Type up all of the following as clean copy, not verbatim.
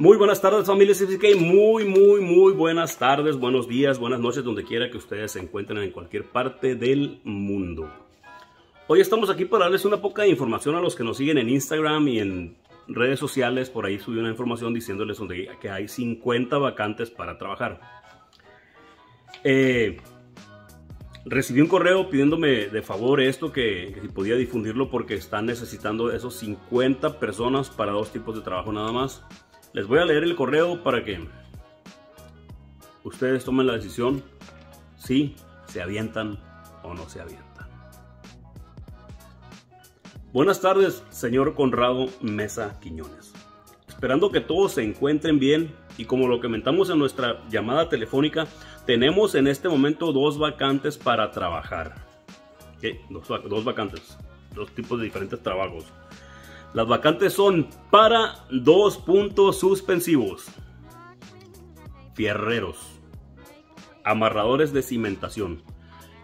Muy buenas tardes, familia CVCK. Muy buenas tardes, buenos días, buenas noches, donde quiera que ustedes se encuentren en cualquier parte del mundo. Hoy estamos aquí para darles una poca de información a los que nos siguen en Instagram y en redes sociales. Por ahí subí una información diciéndoles que hay 50 vacantes para trabajar. Recibí un correo pidiéndome de favor esto, que si podía difundirlo porque están necesitando esos 50 personas para dos tipos de trabajo nada más. Les voy a leer el correo para que ustedes tomen la decisión si se avientan o no se avientan. Buenas tardes, señor Conrado Mesa Quiñones. Esperando que todos se encuentren bien y como lo comentamos en nuestra llamada telefónica, tenemos en este momento dos vacantes para trabajar. ¿Okay? Dos vacantes, dos tipos de diferentes trabajos. Las vacantes son para dos puntos suspensivos, fierreros, amarradores de cimentación.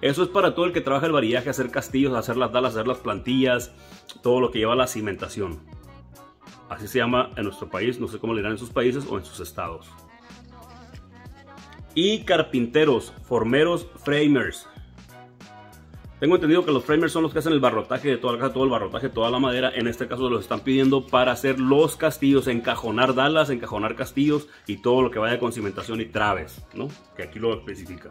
Eso es para todo el que trabaja el varillaje, hacer castillos, hacer las dalas, hacer las plantillas, todo lo que lleva a la cimentación. Así se llama en nuestro país, no sé cómo le dirán en sus países o en sus estados. Y carpinteros, formeros, framers. Tengo entendido que los framers son los que hacen el barrotaje de toda la casa, todo el barrotaje, toda la madera. En este caso los están pidiendo para hacer los castillos, encajonar dalas, encajonar castillos y todo lo que vaya con cimentación y traves, ¿no? Que aquí lo especifica.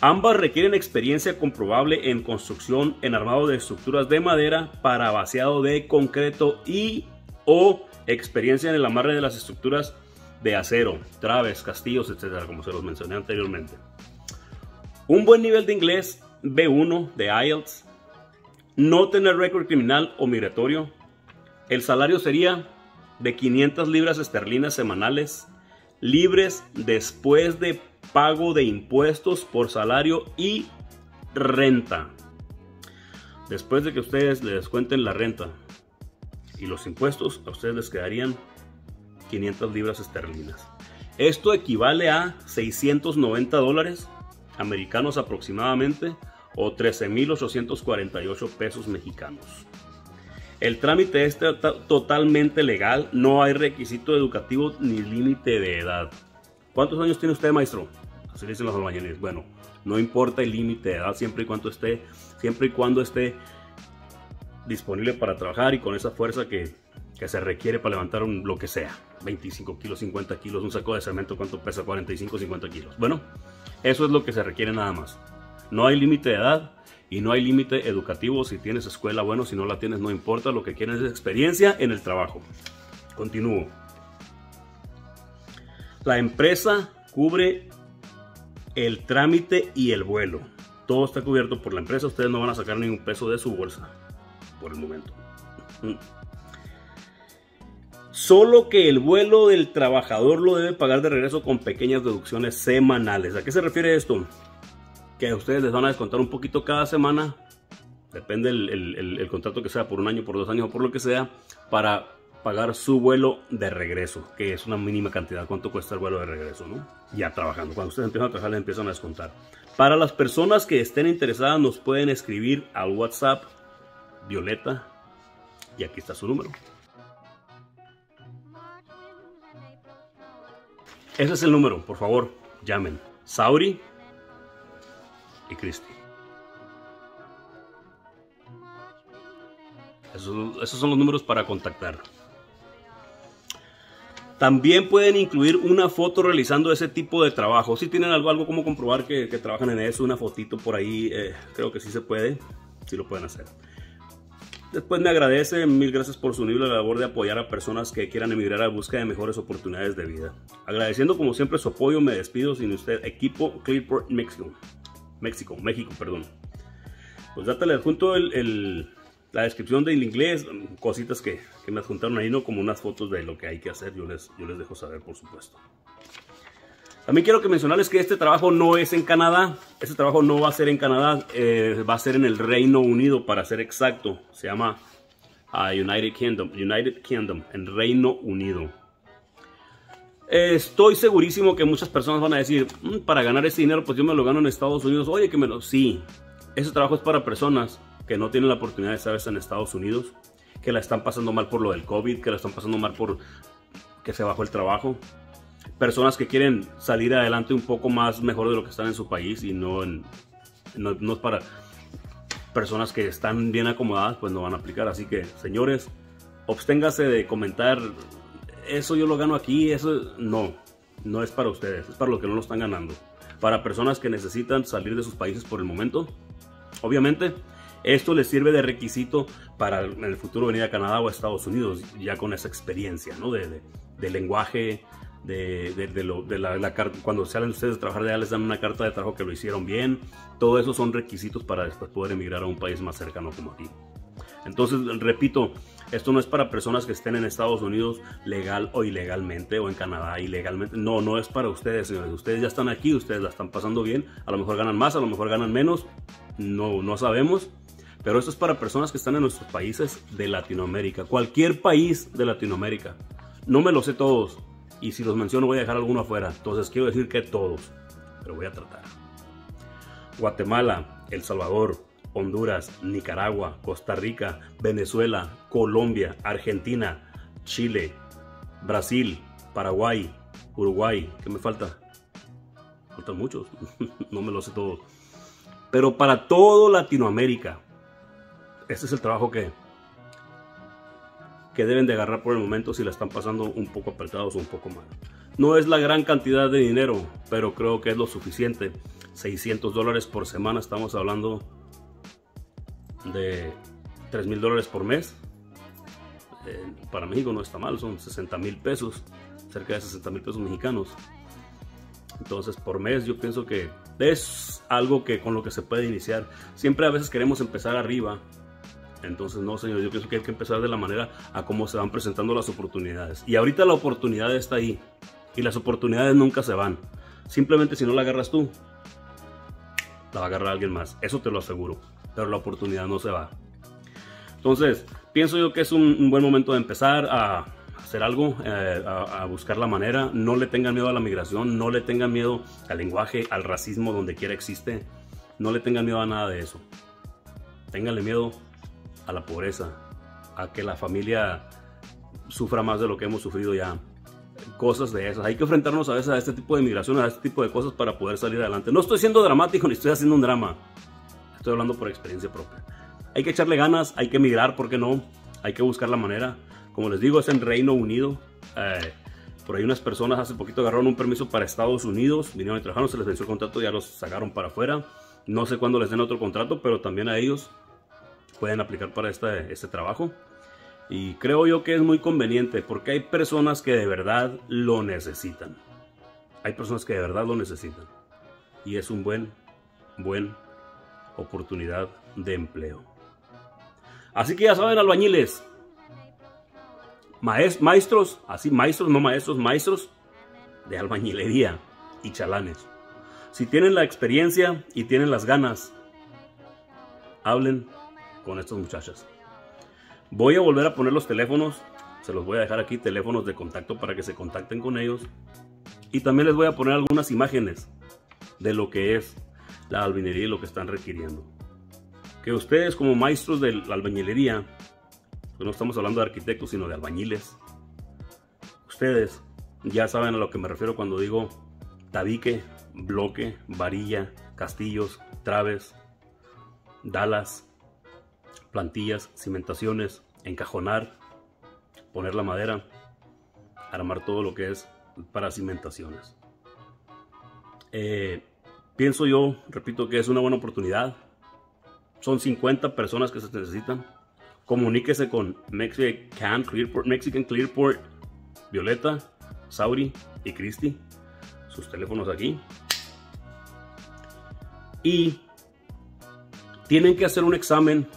Ambas requieren experiencia comprobable en construcción, en armado de estructuras de madera para vaciado de concreto y o experiencia en el amarre de las estructuras de acero, traves, castillos, etcétera, como se los mencioné anteriormente. Un buen nivel de inglés B1 de IELTS, no tener récord criminal o migratorio. El salario sería de 500 libras esterlinas semanales, libres después de pago de impuestos por salario y renta. Después de que ustedes le descuenten la renta y los impuestos, a ustedes les quedarían 500 libras esterlinas. Esto equivale a $690 americanos aproximadamente, o 13,848 pesos mexicanos. El trámite es totalmente legal, no hay requisito educativo ni límite de edad. ¿Cuántos años tiene usted, maestro? Así dicen los albañiles. Bueno, no importa el límite de edad siempre y cuando esté disponible para trabajar y con esa fuerza que se requiere para levantar lo que sea. 25 kilos, 50 kilos, un saco de cemento, ¿cuánto pesa? 45, 50 kilos. Bueno, eso es lo que se requiere nada más. No hay límite de edad y no hay límite educativo. Si tienes escuela, bueno, si no la tienes, no importa. Lo que quieres es experiencia en el trabajo. Continúo. La empresa cubre el trámite y el vuelo. Todo está cubierto por la empresa. Ustedes no van a sacar ningún peso de su bolsa por el momento. Solo que el vuelo del trabajador lo debe pagar de regreso con pequeñas deducciones semanales. ¿A qué se refiere esto? Que a ustedes les van a descontar un poquito cada semana, depende el contrato que sea, por un año, por 2 años o por lo que sea, para pagar su vuelo de regreso, que es una mínima cantidad. ¿Cuánto cuesta el vuelo de regreso, no? Ya trabajando. Cuando ustedes empiezan a trabajar, les empiezan a descontar. Para las personas que estén interesadas, nos pueden escribir al WhatsApp Violeta, y aquí está su número. Ese es el número, por favor, llamen. Sauri y Cristi. Esos son los números para contactar. También pueden incluir una foto realizando ese tipo de trabajo. Si tienen algo como comprobar que trabajan en eso, una fotito por ahí, creo que sí se puede, sí lo pueden hacer. Después me agradece, mil gracias por su unible labor de apoyar a personas que quieran emigrar a busca de mejores oportunidades de vida. Agradeciendo como siempre su apoyo, me despido sin usted, equipo Clearport, México, perdón. Pues ya te le adjunto la descripción del inglés, cositas que me adjuntaron ahí, ¿no? Como unas fotos de lo que hay que hacer, yo les dejo saber, por supuesto. También quiero que mencionarles que este trabajo no es en Canadá, este trabajo no va a ser en Canadá, va a ser en el Reino Unido, para ser exacto. Se llama United Kingdom, en Reino Unido. Estoy segurísimo que muchas personas van a decir, para ganar ese dinero, pues yo me lo gano en Estados Unidos. Oye, que me lo... Sí, ese trabajo es para personas que no tienen la oportunidad de estar en Estados Unidos, que la están pasando mal por lo del COVID, que la están pasando mal por que se bajó el trabajo, personas que quieren salir adelante un poco más mejor de lo que están en su país y no es para personas que están bien acomodadas, pues no van a aplicar. Así que, señores, absténgase de comentar, eso yo lo gano aquí, eso no es para ustedes, es para los que no lo están ganando. Para personas que necesitan salir de sus países por el momento, obviamente, esto les sirve de requisito para en el futuro venir a Canadá o a Estados Unidos, ya con esa experiencia, ¿no? De lenguaje, cuando salen ustedes de trabajar, ya les dan una carta de trabajo que lo hicieron bien. Todo eso son requisitos para después poder emigrar a un país más cercano como aquí. Entonces, repito, esto no es para personas que estén en Estados Unidos legal o ilegalmente, o en Canadá ilegalmente. No es para ustedes, señores. Ustedes ya están aquí, ustedes la están pasando bien. A lo mejor ganan más, a lo mejor ganan menos. No sabemos. Pero esto es para personas que están en nuestros países de Latinoamérica. Cualquier país de Latinoamérica. No me los sé todos. Y si los menciono voy a dejar alguno afuera. Entonces quiero decir que todos. Pero voy a tratar. Guatemala, El Salvador, Honduras, Nicaragua, Costa Rica, Venezuela, Colombia, Argentina, Chile, Brasil, Paraguay, Uruguay. ¿Qué me falta? Faltan muchos. No me lo sé todos. Pero para todo Latinoamérica. Este es el trabajo que deben de agarrar por el momento si la están pasando un poco apretados o un poco mal. No es la gran cantidad de dinero, pero creo que es lo suficiente. $600 por semana, estamos hablando de $3,000 por mes. Para México no está mal, son $60,000 pesos, cerca de $60,000 pesos mexicanos. Entonces por mes yo pienso que es algo que con lo que se puede iniciar. Siempre a veces queremos empezar arriba. Entonces no, señor, yo pienso que hay que empezar de la manera a cómo se van presentando las oportunidades. Y ahorita la oportunidad está ahí. Y las oportunidades nunca se van. Simplemente si no la agarras tú, la va a agarrar alguien más. Eso te lo aseguro. Pero la oportunidad no se va. Entonces, pienso yo que es un buen momento de empezar a hacer algo, a buscar la manera. No le tengan miedo a la migración. No le tengan miedo al lenguaje, al racismo, donde quiera existe. No le tengan miedo a nada de eso. Ténganle miedo a la pobreza, a que la familia sufra más de lo que hemos sufrido ya, cosas de esas. Hay que enfrentarnos a veces a este tipo de migraciones, a este tipo de cosas para poder salir adelante. No estoy siendo dramático ni estoy haciendo un drama, estoy hablando por experiencia propia. Hay que echarle ganas, hay que emigrar, ¿por qué no? Hay que buscar la manera. Como les digo, es en Reino Unido. Por ahí unas personas hace poquito agarraron un permiso para Estados Unidos, vinieron y trabajaron, se les venció el contrato, ya los sacaron para afuera. No sé cuándo les den otro contrato, pero también a ellos pueden aplicar para este trabajo. Y creo yo que es muy conveniente porque hay personas que de verdad lo necesitan. Hay personas que de verdad lo necesitan. Y es un buen oportunidad de empleo. Así que ya saben, albañiles, maestros, así maestros, no maestros, maestros de albañilería y chalanes. Si tienen la experiencia y tienen las ganas, hablen con estas muchachas. Voy a volver a poner los teléfonos, se los voy a dejar aquí, teléfonos de contacto para que se contacten con ellos, y también les voy a poner algunas imágenes de lo que es la albañilería y lo que están requiriendo. Que ustedes como maestros de la albañilería, no estamos hablando de arquitectos sino de albañiles, ustedes ya saben a lo que me refiero cuando digo tabique, bloque, varilla, castillos, traves, dalas, plantillas, cimentaciones, encajonar, poner la madera, armar todo lo que es para cimentaciones. Pienso yo, repito, que es una buena oportunidad. Son 50 personas que se necesitan. Comuníquese con Mexican Clearport, Violeta, Sauri y Cristi. Sus teléfonos aquí. Y tienen que hacer un examen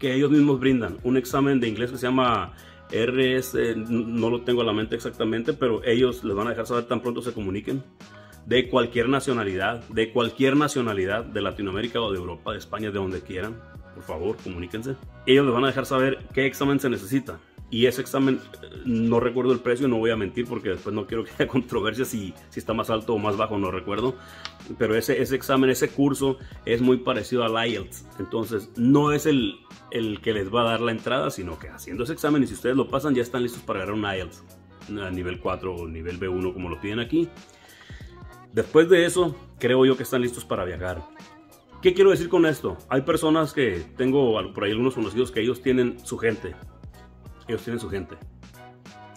que ellos mismos brindan, un examen de inglés que se llama RS, no lo tengo a la mente exactamente, pero ellos les van a dejar saber tan pronto se comuniquen, de cualquier nacionalidad, de Latinoamérica o de Europa, de España, de donde quieran, por favor, comuníquense. Ellos les van a dejar saber qué examen se necesita, y ese examen, no recuerdo el precio, no voy a mentir porque después no quiero que haya controversia si está más alto o más bajo, no recuerdo. Pero ese examen, ese curso es muy parecido al IELTS. Entonces no es el que les va a dar la entrada, sino que haciendo ese examen, y si ustedes lo pasan, ya están listos para agarrar un IELTS. nivel 4 o nivel B1 como lo piden aquí. Después de eso, creo yo que están listos para viajar. ¿Qué quiero decir con esto? Hay personas que tengo por ahí algunos conocidos que ellos tienen su gente. Ellos tienen su gente.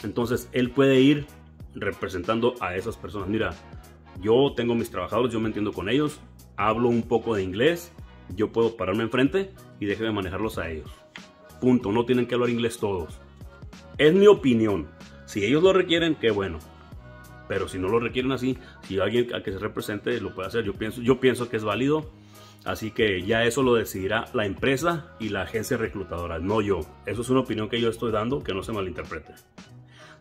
Entonces, él puede ir representando a esas personas. Mira, yo tengo mis trabajadores, yo me entiendo con ellos, hablo un poco de inglés, yo puedo pararme enfrente y déjeme manejarlos a ellos. Punto. No tienen que hablar inglés todos. Es mi opinión. Si ellos lo requieren, qué bueno. Pero si no lo requieren así, si alguien a que se represente lo puede hacer, yo pienso que es válido. Así que ya eso lo decidirá la empresa y la agencia reclutadora, no yo. Eso es una opinión que yo estoy dando, que no se malinterprete.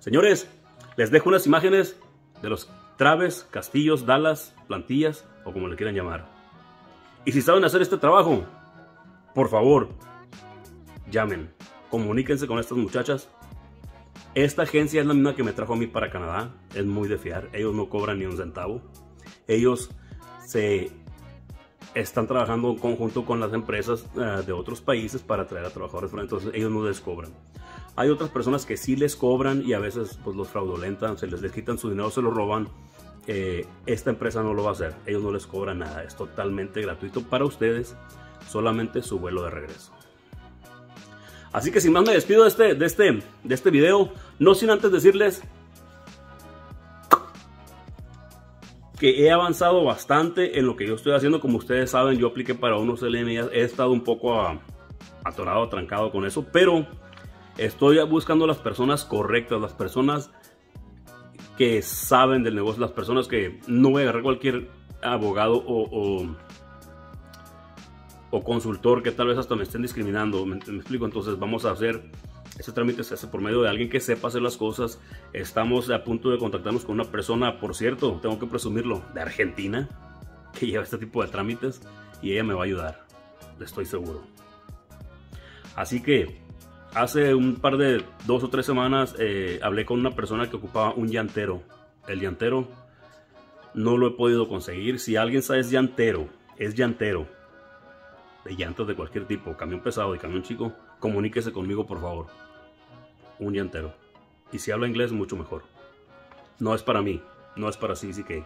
Señores, les dejo unas imágenes de los traves, castillos, dalas, plantillas o como le quieran llamar. Y si saben hacer este trabajo, por favor, llamen, comuníquense con estas muchachas. Esta agencia es la misma que me trajo a mí para Canadá. Es muy de fiar, ellos no cobran ni un centavo. Ellos se están trabajando en conjunto con las empresas de otros países para traer a trabajadores. Entonces ellos no les cobran. Hay otras personas que sí les cobran y a veces pues, los fraudulentan, se les quitan su dinero, se lo roban. Esta empresa no lo va a hacer, ellos no les cobran nada, es totalmente gratuito para ustedes, solamente su vuelo de regreso. Así que sin más me despido de este video, no sin antes decirles que he avanzado bastante en lo que yo estoy haciendo. Como ustedes saben, yo apliqué para unos LMI, he estado un poco atorado, trancado con eso, pero estoy buscando las personas correctas, las personas que saben del negocio, las personas que no voy a agarrar cualquier abogado o consultor que tal vez hasta me estén discriminando, ¿me explico? Entonces vamos a hacer, ese trámite se hace por medio de alguien que sepa hacer las cosas. Estamos a punto de contactarnos con una persona, por cierto, tengo que presumirlo, de Argentina, que lleva este tipo de trámites y ella me va a ayudar, estoy seguro. Así que hace un par de 2 o 3 semanas hablé con una persona que ocupaba un llantero. El llantero no lo he podido conseguir. Si alguien sabe, es llantero, de llantas de cualquier tipo, camión pesado y camión chico, comuníquese conmigo por favor. Un llantero. Y si habla inglés, mucho mejor. No es para mí, no es para CVCK,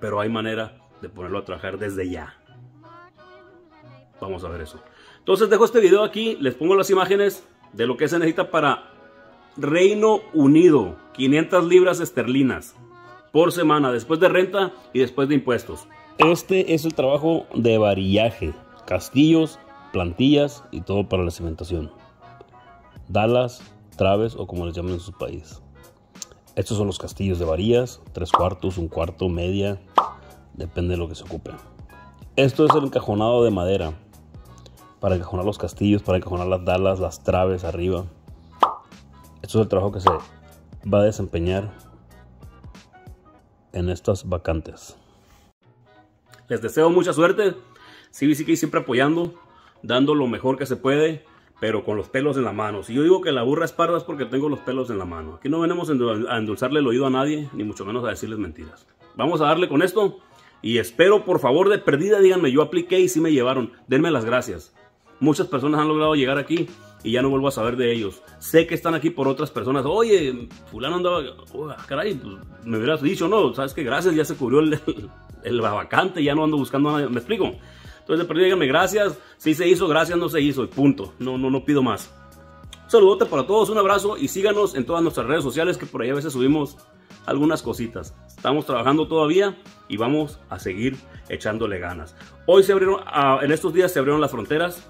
pero hay manera de ponerlo a trabajar desde ya. Vamos a ver eso. Entonces dejo este video aquí, les pongo las imágenes de lo que se necesita para Reino Unido. 500 libras esterlinas por semana, después de renta y después de impuestos. Este es el trabajo de varillaje, castillos, plantillas y todo para la cimentación, dalas, traves o como les llaman en sus países. Estos son los castillos de varillas, 3/4, 1/4, media, depende de lo que se ocupe. Esto es el encajonado de madera, para encajonar los castillos, para encajonar las dalas, las traves arriba. Esto es el trabajo que se va a desempeñar en estas vacantes. Les deseo mucha suerte. CVCK siempre apoyando, dando lo mejor que se puede, pero con los pelos en la mano. Si yo digo que la burra es parda es porque tengo los pelos en la mano. Aquí no venimos a endulzarle el oído a nadie, ni mucho menos a decirles mentiras. Vamos a darle con esto y espero, por favor, de perdida, díganme, yo apliqué y sí me llevaron. Denme las gracias. Muchas personas han logrado llegar aquí y ya no vuelvo a saber de ellos. Sé que están aquí por otras personas. Oye, fulano andaba... Oh, caray, pues me hubieras dicho, no, sabes que gracias, ya se cubrió el vacante, ya no ando buscando a nadie. ¿Me explico? Entonces, de perdida, díganme, gracias, si se hizo, gracias, no se hizo, y punto. No pido más. Un saludote para todos, un abrazo, y síganos en todas nuestras redes sociales, que por ahí a veces subimos algunas cositas. Estamos trabajando todavía y vamos a seguir echándole ganas. Hoy se abrieron, en estos días se abrieron las fronteras.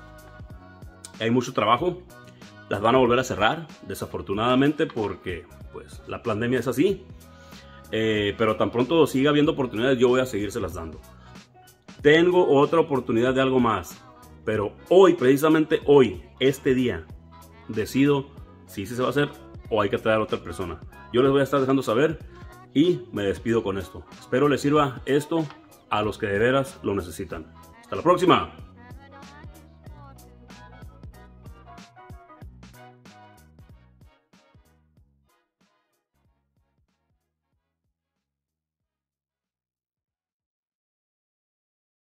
Hay mucho trabajo, las van a volver a cerrar, desafortunadamente, porque pues la pandemia es así, pero tan pronto siga habiendo oportunidades, yo voy a seguírselas dando. Tengo otra oportunidad de algo más, pero hoy, precisamente hoy, este día, decido si se va a hacer o hay que traer a otra persona. Yo les voy a estar dejando saber y me despido con esto. Espero les sirva esto a los que de veras lo necesitan. Hasta la próxima.